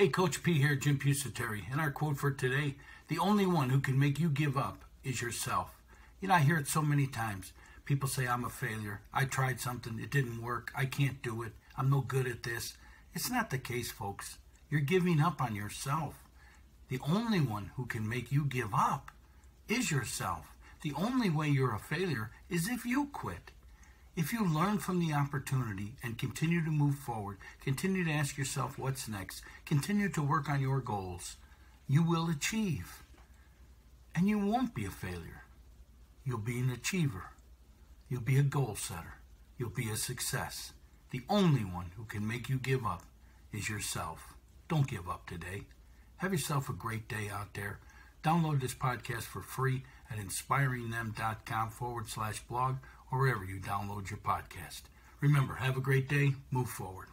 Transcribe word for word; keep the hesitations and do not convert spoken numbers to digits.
Hey, Coach P here, Jim Pusateri, and our quote for today: the only one who can make you give up is yourself. You know, I hear it so many times. People say, I'm a failure. I tried something. It didn't work. I can't do it. I'm no good at this. It's not the case, folks. You're giving up on yourself. The only one who can make you give up is yourself. The only way you're a failure is if you quit. If you learn from the opportunity and continue to move forward, continue to ask yourself what's next, continue to work on your goals, you will achieve. And you won't be a failure. You'll be an achiever. You'll be a goal setter. You'll be a success. The only one who can make you give up is yourself. Don't give up today. Have yourself a great day out there. Download this podcast for free at inspiringthem.com forward slash blog or wherever you download your podcast. Remember, have a great day. Move forward.